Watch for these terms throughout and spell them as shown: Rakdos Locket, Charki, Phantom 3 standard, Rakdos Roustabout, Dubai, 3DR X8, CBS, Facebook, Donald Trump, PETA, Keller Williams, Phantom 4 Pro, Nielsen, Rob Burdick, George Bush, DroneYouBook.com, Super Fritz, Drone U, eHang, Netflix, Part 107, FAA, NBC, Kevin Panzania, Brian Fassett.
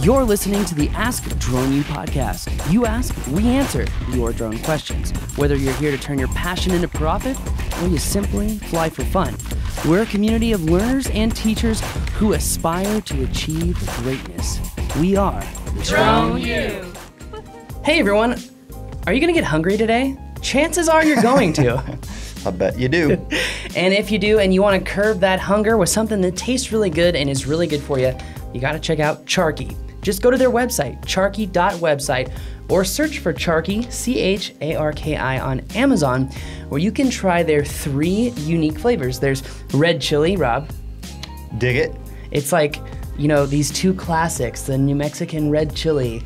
You're listening to the Ask Drone U podcast. You ask, we answer your drone questions. Whether you're here to turn your passion into profit or you simply fly for fun, we're a community of learners and teachers who aspire to achieve greatness. We are Drone U. Hey everyone, are you gonna get hungry today? Chances are you're going to. I bet you do. And if you do and you want to curb that hunger with something that tastes really good and is really good for you, you got to check out Charki. Just go to their website, charki.website, or search for Charki, C-H-A-R-K-I, on Amazon, where you can try their three unique flavors. There's red chili, Rob. Dig it. It's like, you know, these two classics, the New Mexican red chili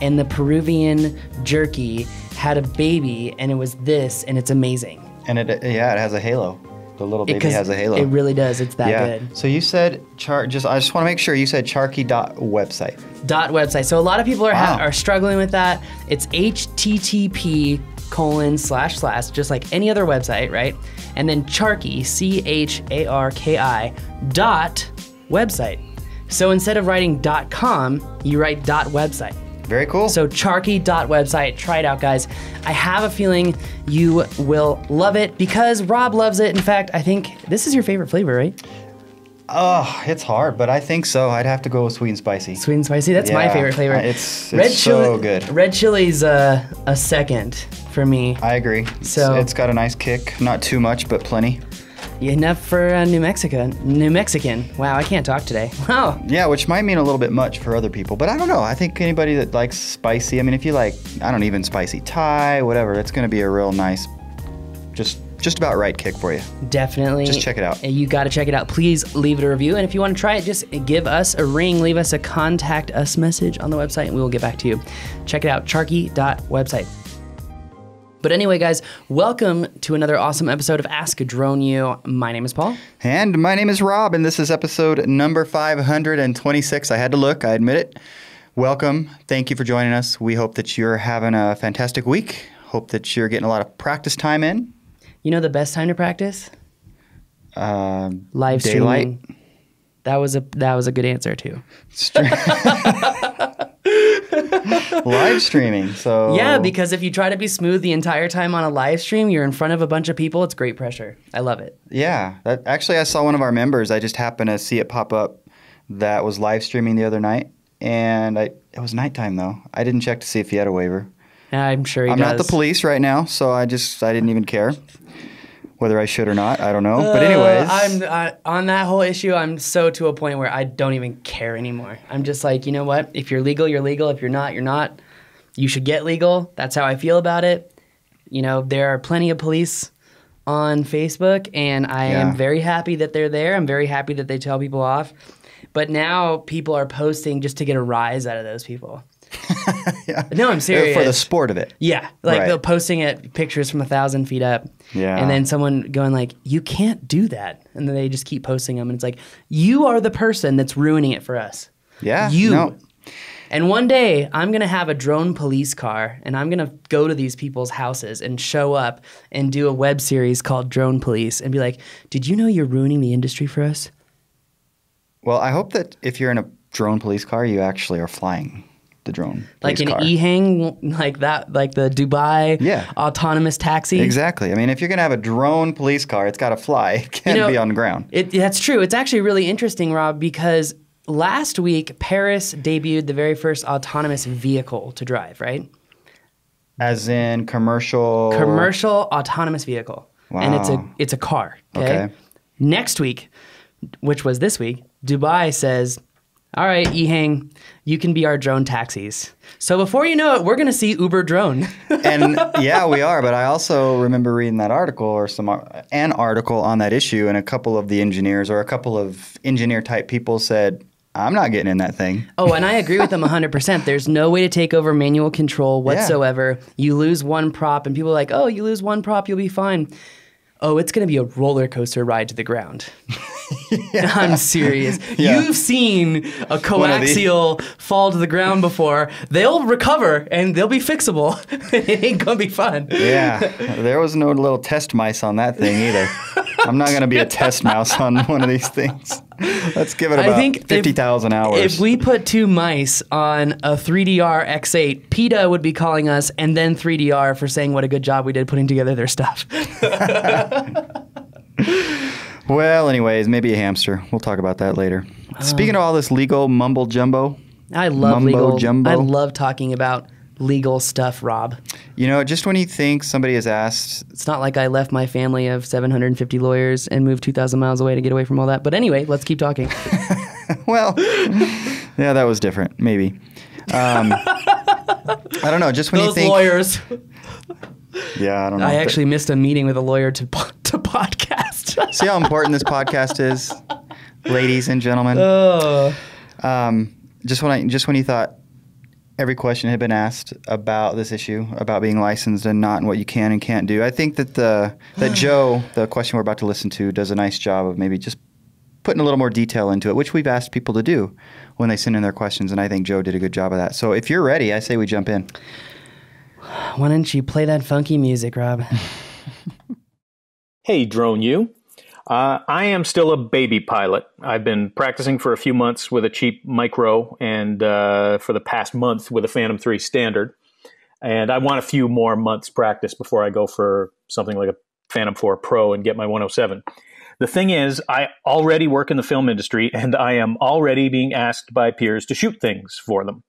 and the Peruvian jerky had a baby, and it was this, and it's amazing. And it has a halo. The little baby has a halo. It really does. It's that good. So you said I just want to make sure you said Charki.website. .website. So a lot of people are struggling with that. It's http:// just like any other website, right? And then Charki, CHARKI.website. So instead of writing .com, you write .website. Very cool. So charki.website, try it out, guys. I have a feeling you will love it because Rob loves it. In fact, I think this is your favorite flavor, right? Oh, it's hard, but I think so. I'd have to go with sweet and spicy. Sweet and spicy, that's my favorite flavor. It's so good. Red chili's a second for me. I agree. So it's got a nice kick, not too much, but plenty. Enough for New Mexican. Wow, I can't talk today. Wow. Yeah, which might mean a little bit much for other people, but I don't know. I think anybody that likes spicy, I mean, if you like, I don't know, even spicy Thai, whatever, it's going to be a real nice, just about right kick for you. Definitely. Just check it out. You got to check it out. Please leave it a review, and if you want to try it, just give us a ring, leave us a contact us message on the website, and we will get back to you. Check it out, charki.website. But anyway, guys, welcome to another awesome episode of Ask Drone U. My name is Paul. And my name is Rob, and this is episode number 526. I had to look, I admit it. Welcome. Thank you for joining us. We hope that you're having a fantastic week. Hope that you're getting a lot of practice time in. You know the best time to practice? Live streaming. Daylight. That was a good answer, too. Live streaming, so... Yeah, because if you try to be smooth the entire time on a live stream, you're in front of a bunch of people. It's great pressure. I love it. Yeah. Actually, I saw one of our members. I just happened to see it pop up that was live streaming the other night. And it was nighttime, though. I didn't check to see if he had a waiver. I'm sure he does. I'm not the police right now, so I didn't even care. Whether I should or not, I don't know. But anyways. On that whole issue, I'm so to a point where I don't even care anymore. I'm just like, you know what? If you're legal, you're legal. If you're not, you're not. You should get legal. That's how I feel about it. You know, there are plenty of police on Facebook, and I am very happy that they're there. I'm very happy that they tell people off. But now people are posting just to get a rise out of those people. Yeah. No, I'm serious. For the sport of it. Yeah. Like they're posting pictures from 1,000 feet up. Yeah. And then someone going like, you can't do that. And then they just keep posting them. And it's like, you are the person that's ruining it for us. Yeah. You. No. And one day I'm going to have a drone police car and I'm going to go to these people's houses and show up and do a web series called Drone Police and be like, did you know you're ruining the industry for us? Well, I hope that if you're in a drone police car, you actually are flying the drone. Like an eHang, like that, like the Dubai autonomous taxi. Exactly. I mean, if you're going to have a drone police car, it's got to fly. It can't be on the ground. That's true. It's actually really interesting, Rob, because last week, Paris debuted the very first autonomous vehicle to drive, right? As in commercial? Commercial autonomous vehicle. Wow. And it's a car. Okay. Next week, which was this week, Dubai says, all right, eHang, you can be our drone taxis. So before you know it, we're going to see Uber drone. And yeah, we are. But I also remember reading that article or an article on that issue. And a couple of engineer type people said, I'm not getting in that thing. Oh, and I agree with them 100%. There's no way to take over manual control whatsoever. Yeah. You lose one prop and people are like, oh, you lose one prop, you'll be fine. Oh, it's going to be a roller coaster ride to the ground. I'm serious. Yeah. You've seen a coaxial fall to the ground before. They'll recover and they'll be fixable. It ain't going to be fun. Yeah. There was no little test mice on that thing either. I'm not going to be a test mouse on one of these things. Let's give it about 50,000 hours. If we put two mice on a 3DR X8, PETA would be calling us, and then 3DR for saying what a good job we did putting together their stuff. Well, anyways, maybe a hamster. We'll talk about that later. Speaking of all this legal mumbo jumbo. I love legal jumbo. I love talking about legal stuff, Rob. You know, just when you think somebody has asked. It's not like I left my family of 750 lawyers and moved 2,000 miles away to get away from all that. But anyway, let's keep talking. Well, yeah, that was different, maybe. I don't know, just when you think. Those lawyers. Yeah, I don't know. I actually missed a meeting with a lawyer to podcast. See how important this podcast is, ladies and gentlemen? Just when you thought every question had been asked about this issue, about being licensed and not, and what you can and can't do. I think that Joe, the question we're about to listen to, does a nice job of maybe just putting a little more detail into it, which we've asked people to do when they send in their questions, and I think Joe did a good job of that. So if you're ready, I say we jump in. Why don't you play that funky music, Rob? Hey, Drone U. I am still a baby pilot. I've been practicing for a few months with a cheap micro and for the past month with a Phantom 3 standard. And I want a few more months practice before I go for something like a Phantom 4 Pro and get my 107. The thing is, I already work in the film industry, and I am already being asked by peers to shoot things for them.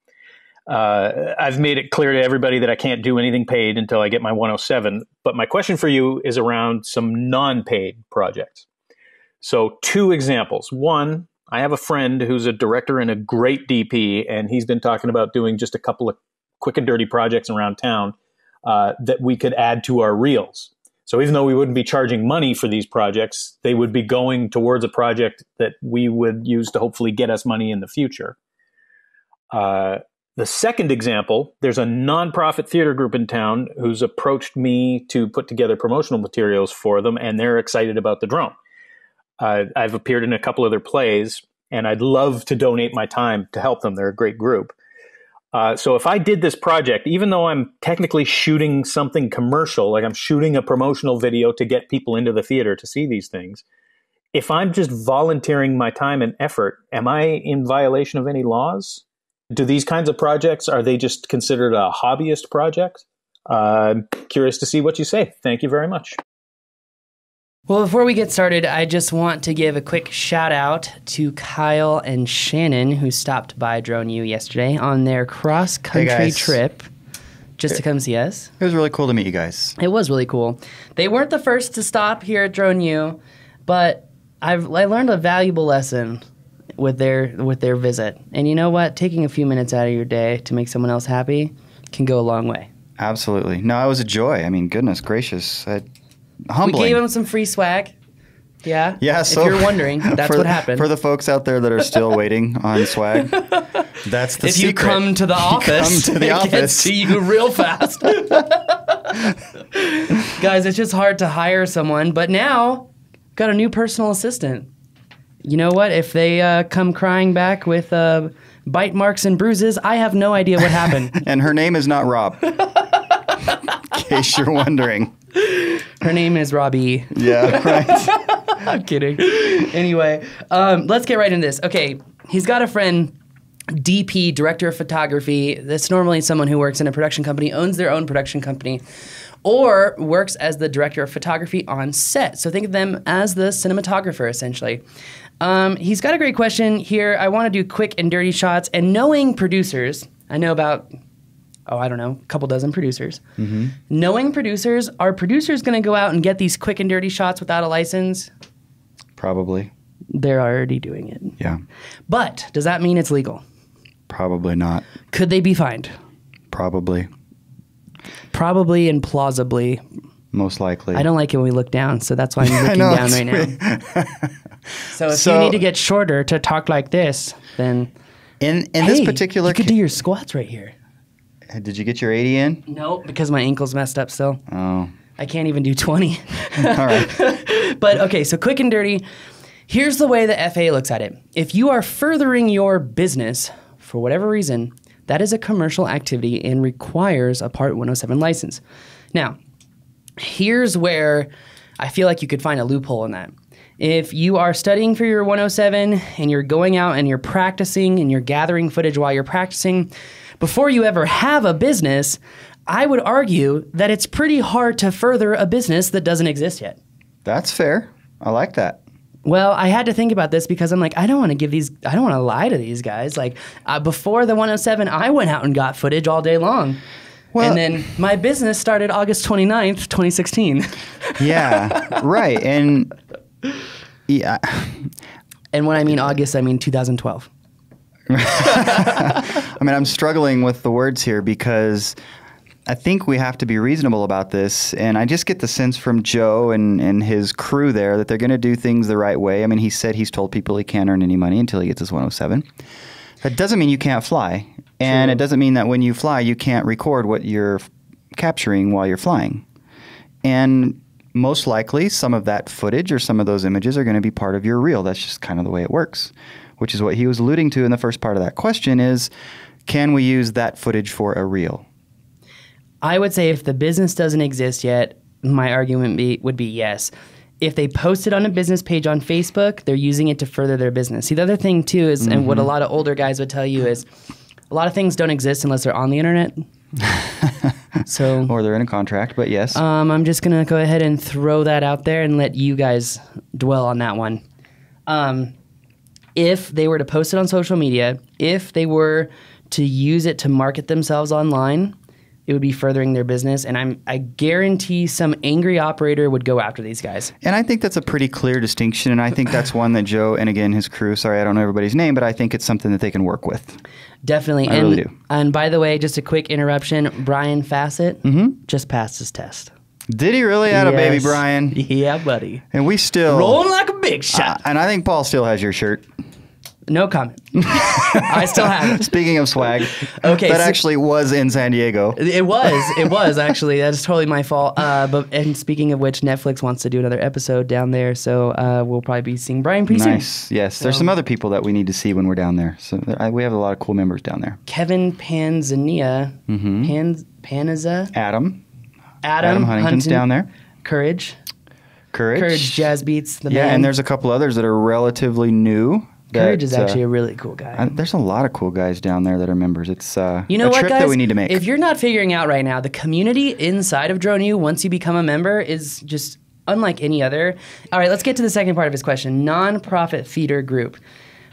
I've made it clear to everybody that I can't do anything paid until I get my 107, but my question for you is around some non-paid projects. So two examples. One, I have a friend who's a director and a great DP, and he's been talking about doing just a couple of quick and dirty projects around town that we could add to our reels. So even though we wouldn't be charging money for these projects, they would be going towards a project that we would use to hopefully get us money in the future. The second example, there's a nonprofit theater group in town who's approached me to put together promotional materials for them, and they're excited about the drone. I've appeared in a couple other plays, and I'd love to donate my time to help them. They're a great group. So if I did this project, even though I'm technically shooting something commercial, like I'm shooting a promotional video to get people into the theater to see these things, if I'm just volunteering my time and effort, am I in violation of any laws? Do these kinds of projects, are they just considered a hobbyist project? I'm curious to see what you say. Thank you very much. Well, before we get started, I just want to give a quick shout out to Kyle and Shannon, who stopped by Drone U yesterday on their cross-country trip just to come see us. It was really cool to meet you guys. It was really cool. They weren't the first to stop here at Drone U, but I learned a valuable lesson with their visit. And you know what? Taking a few minutes out of your day to make someone else happy can go a long way. Absolutely. No, it was a joy. I mean, goodness gracious. Humbling. We gave them some free swag. Yeah. Yeah, so if you're wondering, that's what happened. For the folks out there that are still waiting on swag, that's the secret. If you come to the office, it gets to you real fast. Guys, it's just hard to hire someone, but now got a new personal assistant. You know what? If they come crying back with bite marks and bruises, I have no idea what happened. And her name is not Rob, in case you're wondering. Her name is Robbie. Yeah, right. I'm kidding. Anyway, let's get right into this. Okay, he's got a friend, DP, director of photography. That's normally someone who works in a production company, owns their own production company, or works as the director of photography on set. So think of them as the cinematographer, essentially. He's got a great question here. I want to do quick and dirty shots. And knowing producers, I know about, a couple dozen producers. Mm-hmm. Knowing producers, are producers going to go out and get these quick and dirty shots without a license? Probably. They're already doing it. Yeah. But does that mean it's legal? Probably not. Could they be fined? Probably. Probably and plausibly. Most likely. I don't like it when we look down, so that's why I'm looking down right now. So if you need to get shorter to talk like this, then in this particular, you could do your squats right here. Did you get your 80 in? No, because my ankle's messed up still. Oh. I can't even do 20. All right. But okay, so quick and dirty. Here's the way the FAA looks at it. If you are furthering your business for whatever reason, that is a commercial activity and requires a Part 107 license. Now, here's where I feel like you could find a loophole in that. If you are studying for your 107 and you're going out and you're practicing and you're gathering footage while you're practicing, before you ever have a business, I would argue that it's pretty hard to further a business that doesn't exist yet. That's fair. I like that. Well, I had to think about this because I'm like, I don't want to lie to these guys. Like, before the 107, I went out and got footage all day long. Well, and then my business started August 29th, 2016. Yeah, right. And yeah. And when I mean August, I mean 2012. I mean, I'm struggling with the words here because I think we have to be reasonable about this, and I just get the sense from Joe and his crew there that they're going to do things the right way. I mean, he said he's told people he can't earn any money until he gets his 107. That doesn't mean you can't fly, and it doesn't mean that when you fly, you can't record what you're capturing while you're flying. And most likely, some of that footage or some of those images are going to be part of your reel. That's just kind of the way it works, which is what he was alluding to in the first part of that question is, can we use that footage for a reel? I would say if the business doesn't exist yet, my argument would be yes. If they post it on a business page on Facebook, they're using it to further their business. See, the other thing too is, and what a lot of older guys would tell you is, a lot of things don't exist unless they're on the internet. So, or they're in a contract, but yes. I'm just gonna go ahead and throw that out there and let you guys dwell on that one. If they were to post it on social media, if they were to use it to market themselves online, it would be furthering their business, and I guarantee some angry operator would go after these guys. And I think that's a pretty clear distinction, and I think that's one that Joe and, again, his crew, sorry, I don't know everybody's name, but I think it's something that they can work with. Definitely. I really do. And by the way, just a quick interruption, Brian Fassett just passed his test. Did he really? Yes. Out of baby Brian? Yeah, buddy. And we still... rolling like a big shot. And I think Paul still has your shirt. No comment. I still have it. Speaking of swag, okay, that actually was in San Diego. It was. It was, actually. That is totally my fault. And speaking of which, Netflix wants to do another episode down there, so we'll probably be seeing Brian pretty soon. Nice. Yes. There's some other people that we need to see when we're down there. So we have a lot of cool members down there. Kevin Panzania. Paniza. Adam Huntington's down there. Courage. Jazz Beats. The man. And there's a couple others that are relatively new. Courage is actually a really cool guy. There's a lot of cool guys down there that are members. It's a trip, guys, that we need to make. If you're not figuring out right now, the community inside of Drone U, once you become a member, is just unlike any other. All right, let's get to the second part of his question. Nonprofit theater group.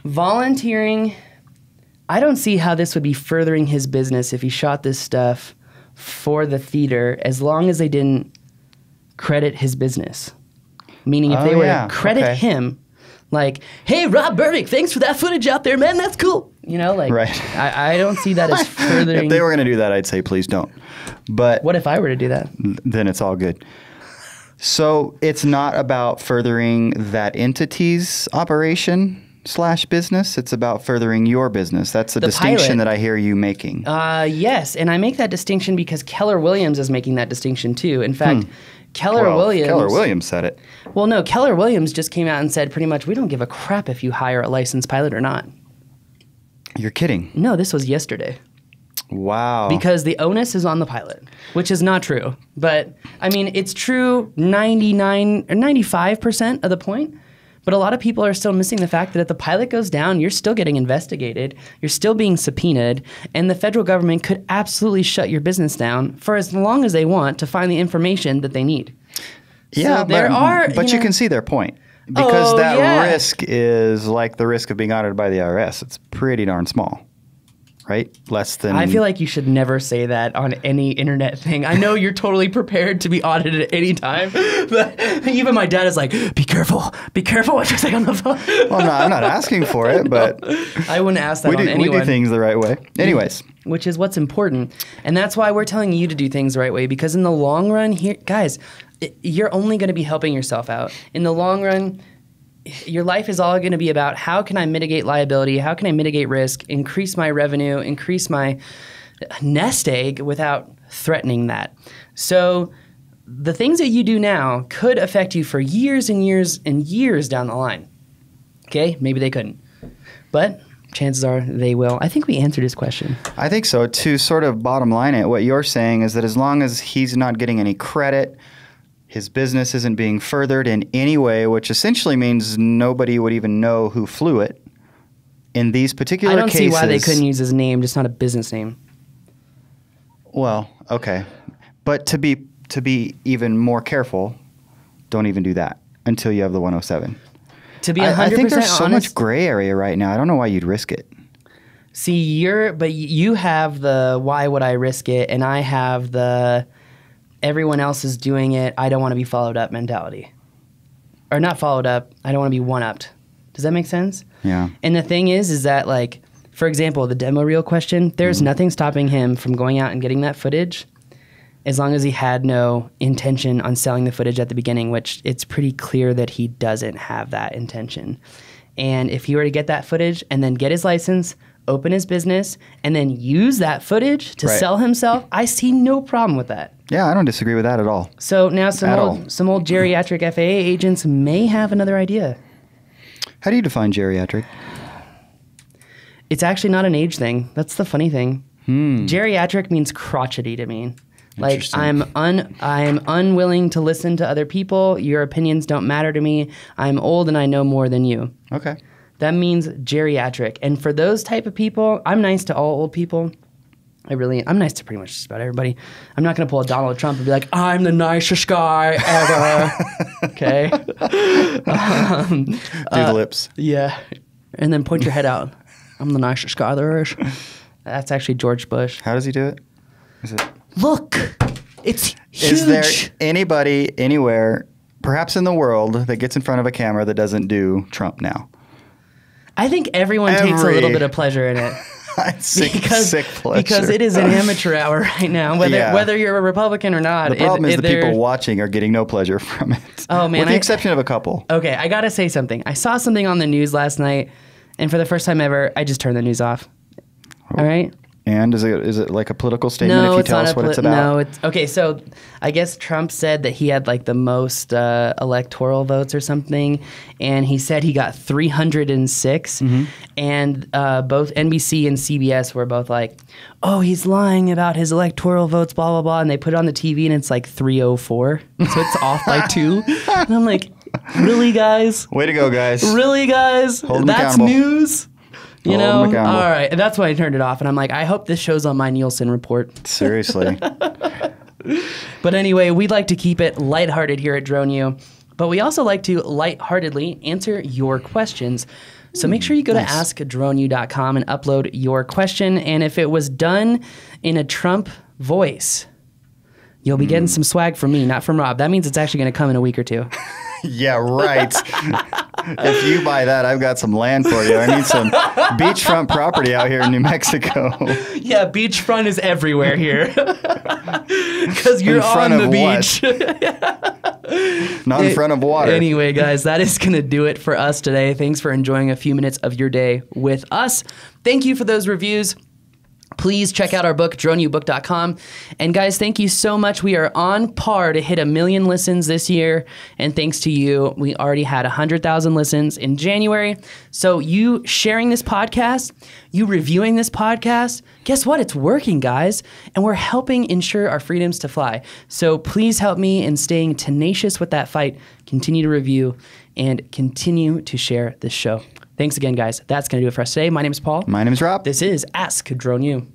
Volunteering. I don't see how this would be furthering his business if he shot this stuff for the theater, as long as they didn't credit his business. Meaning if they were to credit him... like, hey, Rob Burdick, thanks for that footage out there, man. That's cool. You know, like, I don't see that as furthering. If they were going to do that, I'd say, please don't. But what if I were to do that? Then it's all good. So it's not about furthering that entity's operation/business. It's about furthering your business. That's a distinction that I hear you making. Yes, and I make that distinction because Keller Williams is making that distinction too. In fact, Keller Williams said it. Well, no, Keller Williams just came out and said pretty much, we don't give a crap if you hire a licensed pilot or not. You're kidding. No, this was yesterday. Wow. Because the onus is on the pilot, which is not true. But, I mean, it's true 99 or 95% of the point. But a lot of people are still missing the fact that if the pilot goes down, you're still getting investigated, you're still being subpoenaed, and the federal government could absolutely shut your business down for as long as they want to find the information that they need. Yeah, so but you can see their point. Because that risk is like the risk of being audited by the IRS. It's pretty darn small. Right? Less than... I feel like you should never say that on any internet thing. I know you're totally prepared to be audited at any time, but even my dad is like, be careful what you say on the phone. Well, no, I'm not asking for it, but... I wouldn't ask that on anyone. We do things the right way. Anyways. Which is what's important. And that's why we're telling you to do things the right way, because in the long run, guys, you're only going to be helping yourself out. In the long run... your life is all going to be about how can I mitigate liability, how can I mitigate risk, increase my revenue, increase my nest egg without threatening that. So the things that you do now could affect you for years and years and years down the line. Okay, maybe they couldn't, but chances are they will. I think we answered his question. I think so. To sort of bottom line it, what you're saying is that as long as he's not getting any credit, His business isn't being furthered in any way, which essentially means nobody would even know who flew it. In these particular cases... I don't see why they couldn't use his name, just not a business name. Well, okay. But to be even more careful, don't even do that until you have the 107. To be 100% honest... I think there's so much gray area right now. I don't know why you'd risk it. See, but you have the why would I risk it, and I have the everyone else is doing it, I don't want to be followed up mentality. Or not followed up, I don't want to be one-upped. Does that make sense? Yeah. And the thing is that, like, for example, the demo reel question, there's nothing stopping him from going out and getting that footage as long as he had no intention on selling the footage at the beginning, which it's pretty clear that he doesn't have that intention. And if he were to get that footage and then get his license, open his business, and then use that footage to sell himself, I see no problem with that. Yeah, I don't disagree with that at all. So now some old geriatric FAA agents may have another idea. How do you define geriatric? It's actually not an age thing. That's the funny thing. Geriatric means crotchety to me. Like, I'm unwilling to listen to other people. Your opinions don't matter to me. I'm old and I know more than you. Okay. That means geriatric. And for those type of people, I'm nice to all old people. I'm nice to pretty much just about everybody. I'm not going to pull a Donald Trump and be like, I'm the nicest guy ever. Okay. Do the lips. Yeah. And then point your head out. I'm the nicest guy there is. That's actually George Bush. How does he do it? Look, it's huge. Is there anybody anywhere, perhaps in the world, that gets in front of a camera that doesn't do Trump now? I think everyone takes a little bit of pleasure in it. Sick pleasure. Because it is an amateur hour right now, whether you're a Republican or not. The problem is the people watching are getting no pleasure from it. Oh, man. With the exception of a couple. Okay, I got to say something. I saw something on the news last night, and for the first time ever, I just turned the news off. Oh. All right? And is it like a political statement if you tell us what it's about? No, it's... Okay, so I guess Trump said that he had like the most electoral votes or something, and he said he got 306, and both NBC and CBS were both like, oh, he's lying about his electoral votes, blah, blah, blah, and they put it on the TV, and it's like 304, so it's off by 2, and I'm like, really, guys? Way to go, guys. Really, guys? Hold them accountable. That's news? You know, all right. And that's why I turned it off. And I'm like, I hope this shows on my Nielsen report. Seriously. But anyway, we'd like to keep it lighthearted here at Drone U. But we also like to lightheartedly answer your questions. So make sure you go to AskDroneU.com and upload your question. And if it was done in a Trump voice, you'll be getting some swag from me, not from Rob. That means it's actually going to come in a week or two. Yeah, right. If you buy that, I've got some land for you. I need some beachfront property out here in New Mexico. Yeah, beachfront is everywhere here. Because you're on the beach. Not in front of water. Anyway, guys, that is going to do it for us today. Thanks for enjoying a few minutes of your day with us. Thank you for those reviews. Please check out our book, DroneYouBook.com. And guys, thank you so much. We are on par to hit 1 million listens this year. And thanks to you, we already had 100,000 listens in January. So you sharing this podcast, you reviewing this podcast, guess what? It's working, guys. And we're helping ensure our freedoms to fly. So please help me in staying tenacious with that fight. Continue to review and continue to share this show. Thanks again, guys. That's going to do it for us today. My name is Paul. My name is Rob. This is Ask Drone U.